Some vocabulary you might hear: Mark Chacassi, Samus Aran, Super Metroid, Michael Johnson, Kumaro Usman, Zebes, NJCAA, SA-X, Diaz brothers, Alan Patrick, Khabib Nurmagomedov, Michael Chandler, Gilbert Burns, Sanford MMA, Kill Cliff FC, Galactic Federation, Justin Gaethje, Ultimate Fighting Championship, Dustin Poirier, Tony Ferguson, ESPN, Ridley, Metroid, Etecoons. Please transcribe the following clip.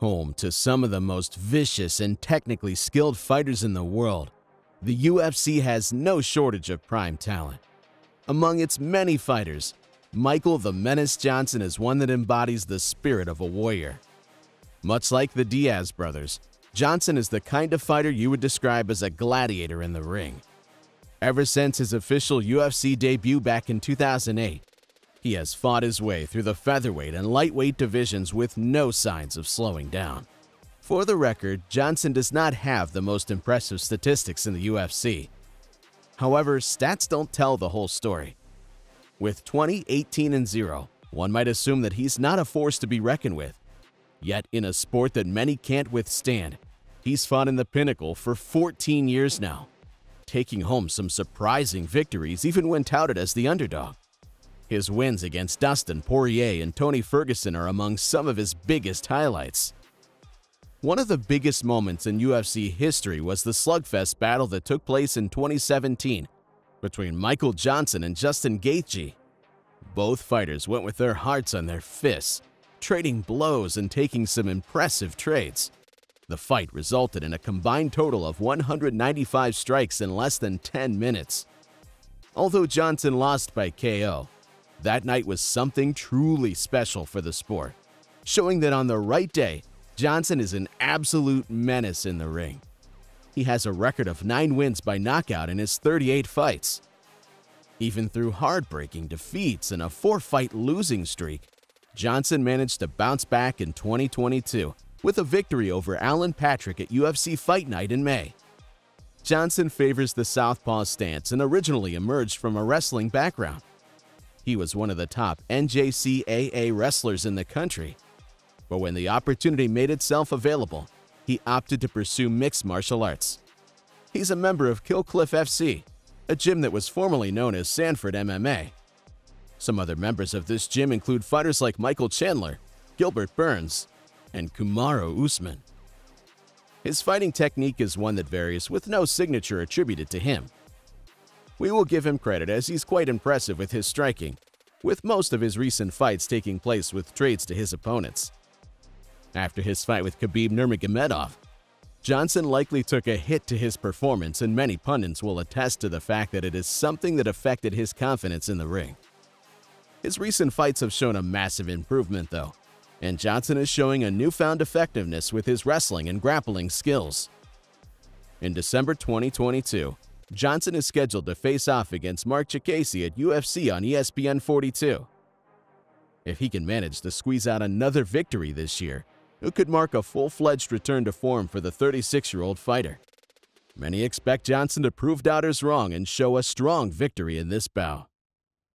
Home to some of the most vicious and technically skilled fighters in the world, the UFC has no shortage of prime talent. Among its many fighters, Michael "The Menace" Johnson is one that embodies the spirit of a warrior. Much like the Diaz brothers, Johnson is the kind of fighter you would describe as a gladiator in the ring. Ever since his official UFC debut back in 2008, he has fought his way through the featherweight and lightweight divisions with no signs of slowing down. For the record, Johnson does not have the most impressive statistics in the UFC. However, stats don't tell the whole story. With 20-18-0, one might assume that he's not a force to be reckoned with. Yet, in a sport that many can't withstand, he's fought in the pinnacle for 14 years now, taking home some surprising victories even when touted as the underdog. His wins against Dustin Poirier and Tony Ferguson are among some of his biggest highlights. One of the biggest moments in UFC history was the slugfest battle that took place in 2017 between Michael Johnson and Justin Gaethje. Both fighters went with their hearts on their fists, trading blows and taking some impressive trades. The fight resulted in a combined total of 195 strikes in less than 10 minutes. Although Johnson lost by KO, that night was something truly special for the sport, showing that on the right day, Johnson is an absolute menace in the ring. He has a record of 9 wins by knockout in his 38 fights. Even through heartbreaking defeats and a 4-fight losing streak, Johnson managed to bounce back in 2022 with a victory over Alan Patrick at UFC Fight Night in May. Johnson favors the southpaw stance and originally emerged from a wrestling background. He was one of the top NJCAA wrestlers in the country, but when the opportunity made itself available, he opted to pursue mixed martial arts. He's a member of Kill Cliff FC, a gym that was formerly known as Sanford MMA. Some other members of this gym include fighters like Michael Chandler, Gilbert Burns, and Kumaro Usman. His fighting technique is one that varies, with no signature attributed to him. We will give him credit as he's quite impressive with his striking, with most of his recent fights taking place with trades to his opponents. After his fight with Khabib Nurmagomedov, Johnson likely took a hit to his performance, and many pundits will attest to the fact that it is something that affected his confidence in the ring. His recent fights have shown a massive improvement, though, and Johnson is showing a newfound effectiveness with his wrestling and grappling skills. In December 2022, Johnson is scheduled to face off against Mark Chacassi at UFC on ESPN 42. If he can manage to squeeze out another victory this year, it could mark a full-fledged return to form for the 36-year-old fighter. Many expect Johnson to prove doubters wrong and show a strong victory in this bout.